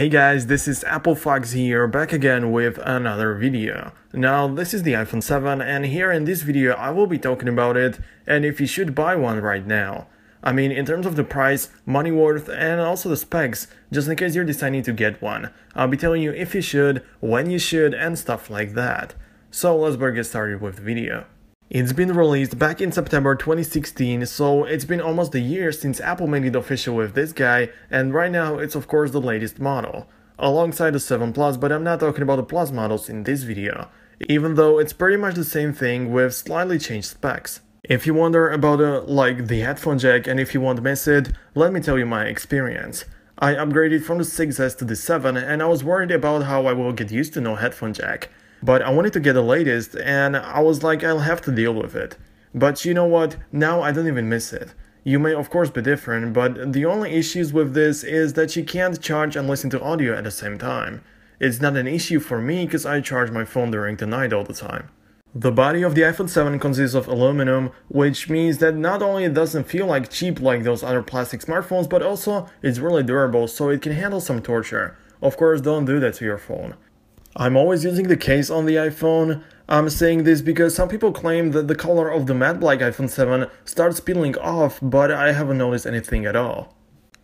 Hey guys, this is Apple Fox here, back again with another video. Now, this is the iPhone 7 and here in this video I will be talking about it and if you should buy one right now. I mean, in terms of the price, money worth and also the specs, just in case you're deciding to get one. I'll be telling you if you should, when you should and stuff like that. So let's get started with the video. It's been released back in September 2016, so it's been almost a year since Apple made it official with this guy, and right now it's of course the latest model, alongside the 7 Plus, but I'm not talking about the Plus models in this video, even though it's pretty much the same thing with slightly changed specs. If you wonder about the headphone jack and if you won't miss it, let me tell you my experience. I upgraded from the 6S to the 7 and I was worried about how I will get used to no headphone jack. But I wanted to get the latest and I was like, I'll have to deal with it. But you know what, now I don't even miss it. You may of course be different, but the only issues with this is that you can't charge and listen to audio at the same time. It's not an issue for me because I charge my phone during the night all the time. The body of the iPhone 7 consists of aluminum, which means that not only it doesn't feel like cheap like those other plastic smartphones, but also it's really durable, so it can handle some torture. Of course, don't do that to your phone. I'm always using the case on the iPhone. I'm saying this because some people claim that the color of the matte black iPhone 7 starts peeling off, but I haven't noticed anything at all.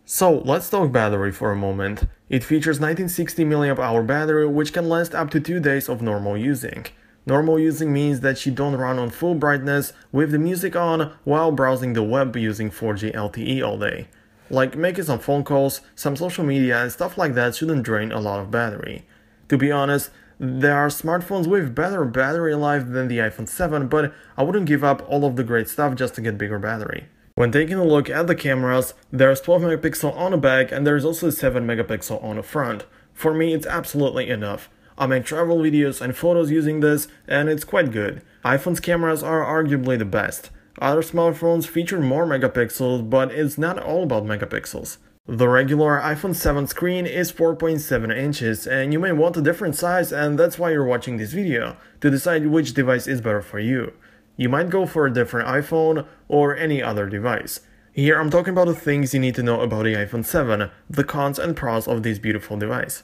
So let's talk battery for a moment. It features 1960 mAh battery which can last up to 2 days of normal using. Normal using means that you don't run on full brightness with the music on while browsing the web using 4G LTE all day. Like making some phone calls, some social media and stuff like that shouldn't drain a lot of battery. To be honest, there are smartphones with better battery life than the iPhone 7, but I wouldn't give up all of the great stuff just to get bigger battery. When taking a look at the cameras, there's 12 megapixel on the back and there's also 7 megapixel on the front. For me, it's absolutely enough. I make travel videos and photos using this and it's quite good. iPhone's cameras are arguably the best. Other smartphones feature more megapixels, but it's not all about megapixels. The regular iPhone 7 screen is 4.7 inches and you may want a different size and that's why you're watching this video, to decide which device is better for you. You might go for a different iPhone or any other device. Here I'm talking about the things you need to know about the iPhone 7, the cons and pros of this beautiful device.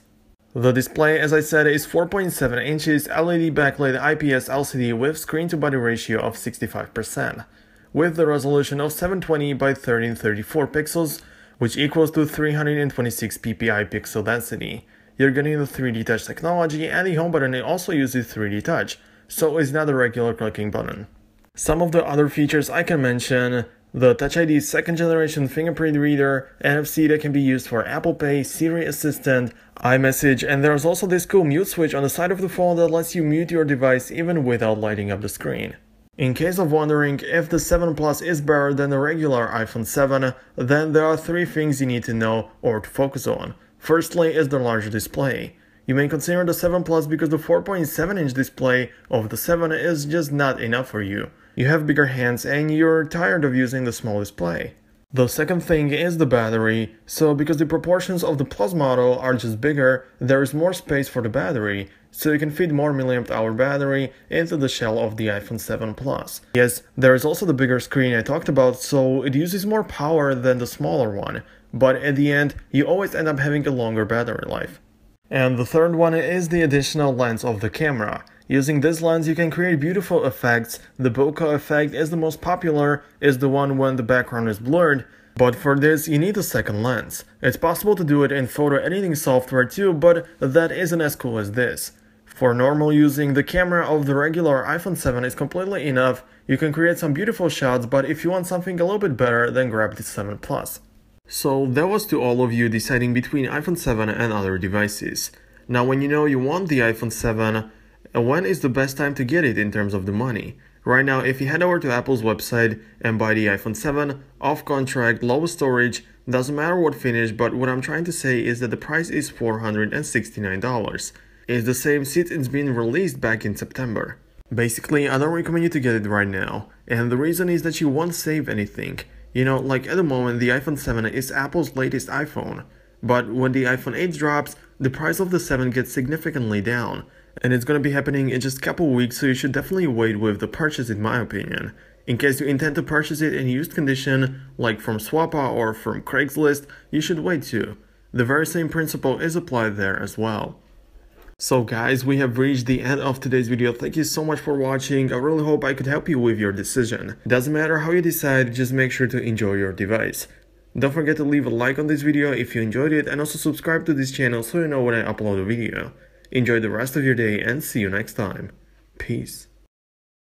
The display, as I said, is 4.7 inches LED backlit IPS LCD with screen-to-body ratio of 65%, with the resolution of 720 by 1334 pixels, which equals to 326 ppi pixel density. You're getting the 3D Touch technology and the home button also uses 3D Touch, so it's not a regular clicking button. Some of the other features I can mention: the Touch ID 2nd generation fingerprint reader, NFC that can be used for Apple Pay, Siri assistant, iMessage, and there's also this cool mute switch on the side of the phone that lets you mute your device even without lighting up the screen. In case of wondering if the 7 Plus is better than the regular iPhone 7, then there are 3 things you need to know or to focus on. Firstly is the larger display. You may consider the 7 Plus because the 4.7-inch display of the 7 is just not enough for you. You have bigger hands and you're tired of using the small display. The second thing is the battery. So because the proportions of the Plus model are just bigger, there is more space for the battery. So you can fit more mAh battery into the shell of the iPhone 7 Plus. Yes, there is also the bigger screen I talked about, so it uses more power than the smaller one, but at the end, you always end up having a longer battery life. And the third one is the additional lens of the camera. Using this lens, you can create beautiful effects. The bokeh effect is the most popular, is the one when the background is blurred, but for this, you need a second lens. It's possible to do it in photo editing software too, but that isn't as cool as this. For normal using, the camera of the regular iPhone 7 is completely enough. You can create some beautiful shots, but if you want something a little bit better, then grab the 7 Plus. So that was to all of you deciding between iPhone 7 and other devices. Now when you know you want the iPhone 7, when is the best time to get it in terms of the money? Right now, if you head over to Apple's website and buy the iPhone 7, off contract, lowest storage, doesn't matter what finish, but what I'm trying to say is that the price is $469. It's the same since it's been released back in September. Basically, I don't recommend you to get it right now, and the reason is that you won't save anything. You know, like at the moment, the iPhone 7 is Apple's latest iPhone, but when the iPhone 8 drops, the price of the 7 gets significantly down, and it's gonna be happening in just a couple weeks, so you should definitely wait with the purchase in my opinion. In case you intend to purchase it in used condition, like from Swappa or from Craigslist, you should wait too. The very same principle is applied there as well. So guys, we have reached the end of today's video. Thank you so much for watching. I really hope I could help you with your decision. Doesn't matter how you decide, just make sure to enjoy your device. Don't forget to leave a like on this video if you enjoyed it, and also subscribe to this channel so you know when I upload a video. Enjoy the rest of your day and see you next time. Peace.